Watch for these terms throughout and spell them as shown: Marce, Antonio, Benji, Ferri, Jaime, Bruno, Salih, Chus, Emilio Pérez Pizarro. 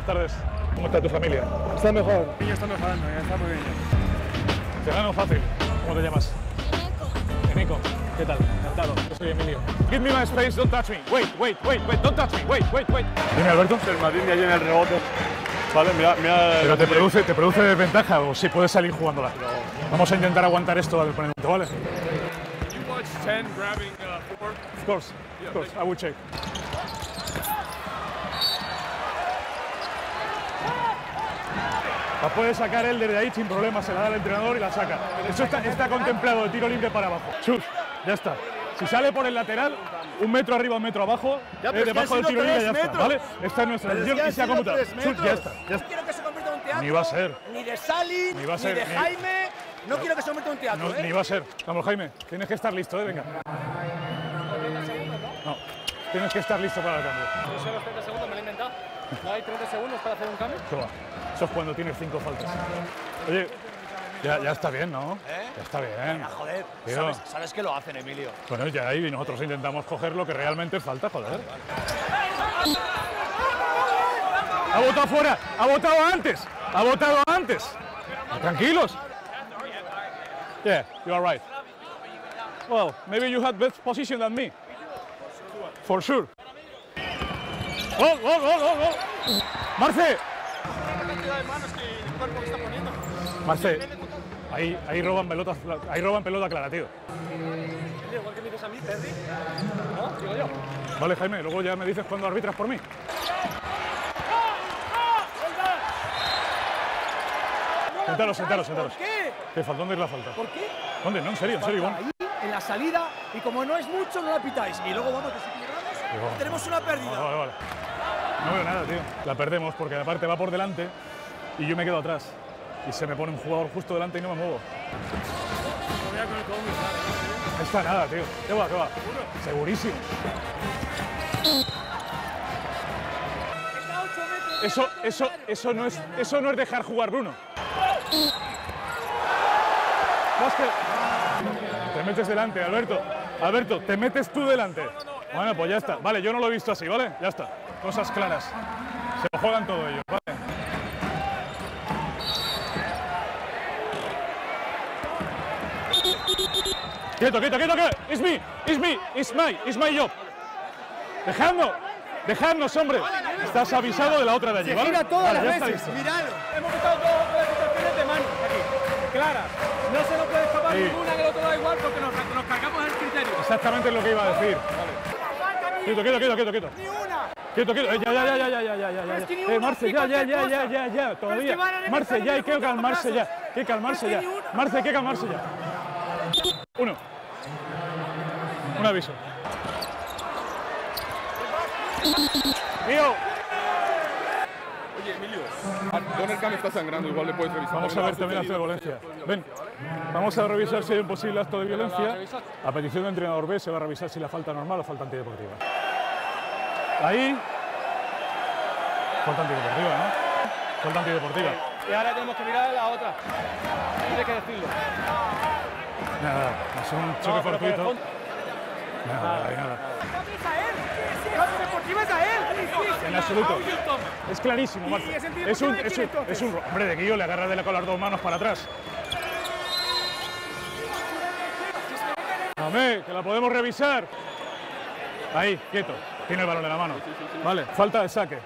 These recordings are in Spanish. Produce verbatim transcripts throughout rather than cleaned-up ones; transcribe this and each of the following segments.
buenas tardes. ¿Cómo está tu familia? Está mejor. El niño está mejorando, ya está muy bien. Te gano fácil. ¿Cómo te llamas? Nico. Nico. ¿Qué tal? Encantado. Yo soy Emilio. Give me my space, don't touch me. Wait, wait, wait, wait, don't touch me. Wait, wait, wait. Dime, Alberto. El Madrid ya llena el rebote. Vale, mira, mira. Pero te produce, te produce desventaja o si puedes salir jugándola. Pero vamos a intentar aguantar esto al oponente, ¿vale? You watch ten grabbing four. Of course. Of course. I will check. La puede sacar él desde ahí sin problemas, se la da al entrenador y la saca. Eso está, está contemplado de tiro libre para abajo. Chus, ya está. Si sale por el lateral, un metro arriba, un metro abajo, ya, eh, debajo del tiro libre ya metros. Está, ¿vale? Esta es nuestra decisión y se ha computado. Chus, ya está. Ya está. Quiero que se convierta en un teatro, ni va a ser. Ni de Salih, ni, ni de Jaime. No, no quiero que se convierta en un teatro, no, ¿eh? Ni va a ser. Vamos, Jaime, tienes que estar listo, ¿eh? Venga. No, tienes que estar listo para el cambio. Yo soy los treinta segundos, me lo he inventado. ¿No hay treinta segundos para hacer un cambio? Eso es cuando tienes cinco faltas. Oye, ya, ya está bien, ¿no? ¿Eh? Ya está bien. Mira, joder, ¿sabes, sabes que lo hacen, Emilio? Bueno, ya ahí nosotros intentamos coger lo que realmente falta, joder. Vale, vale. ¡Ha votado fuera! ¡Ha votado antes! ¡Ha votado antes! ¡Tranquilos! Yeah, you are right. Well, maybe you had best position than me. For sure. ¡Gol, gol, gol, gol, gol! ¡Marce! De manos que el cuerpo que está poniendo. Marce, ahí, ahí roban pelotas, ahí roban pelota clara, tío. Igual que me dices a mí, Ferri. ¿No? Digo yo. Vale, Jaime, luego ya me dices cuando arbitras por mí. Sentaros, sentaros, sentaros. ¿Por qué? ¿Qué falta? ¿Dónde es la falta? ¿Por qué? ¿Dónde? No, en serio, en serio, igual. Ahí, en la salida, y como no es mucho, no la pitáis. Y luego vamos, que si tiramos, y tenemos una pérdida. Vale, vale, vale. No veo nada, tío. La perdemos porque aparte va por delante. Y yo me quedo atrás. Y se me pone un jugador justo delante y no me muevo. No está nada, tío. ¿Qué va, qué va? Segurísimo. Eso, eso, eso no es, eso no es dejar jugar, Bruno. Te metes delante, Alberto. Alberto, te metes tú delante. Bueno, pues ya está. Vale, yo no lo he visto así, ¿vale? Ya está. Cosas claras. Se lo juegan todo ellos, ¿vale? Quieto, quieto, quieto, quieto. It's me, it's me, it's my, it's my job. Dejadnos, dejadnos, hombre. Estás avisado de la otra de allí, ¿vale? Se gira todas las veces, miralo. Hemos estado todas las situaciones de mano aquí, claras. No se nos puede escapar ninguna, que lo todo da igual porque nos cargamos el criterio. Exactamente es lo que iba a decir. Quieto, quieto, quieto, quieto, quieto. Ni una. Quieto, quieto. Ya, ya, ya, ya, ya, ya, ya, ya. Eh, Marce, ya, ya, ya, ya, ya, ya. Todavía. Marce, ya, hay que calmarse ya. Hay que calmarse ya. Marce, hay que calmarse ya. Uno. Un aviso. ¡Mío! Oye, Emilio, con el cambio está sangrando, igual le puedes revisar. Vamos a ver también acto de violencia. Ven, vamos a revisar si hay un posible acto de violencia. A petición del entrenador B se va a revisar si la falta normal o falta antideportiva. Ahí. Falta antideportiva, ¿no? Falta antideportiva. Y ahora tenemos que mirar a la otra. Tienes que decirlo. Nada, es un choque fortuito. Nada, nada. En absoluto. Es clarísimo, Marce. Es un, es un, es un hombre de guío, le agarra de la con las dos manos para atrás. Dame, que la podemos revisar. Ahí, quieto. Tiene el balón en la mano. Vale, falta de saque.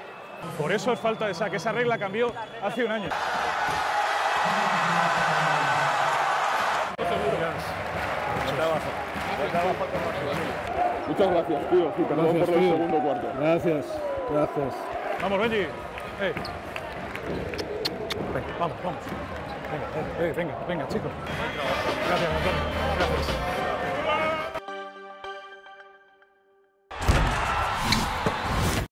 Por eso es falta de saque. Esa regla cambió hace un año. Muchas gracias, tío. Sí, perdón gracias, por el tío. Segundo cuarto. Gracias, gracias. Vamos, Benji. Hey. Venga, vamos, vamos. Venga, hey, venga, venga, chicos. Gracias, Antonio. Gracias.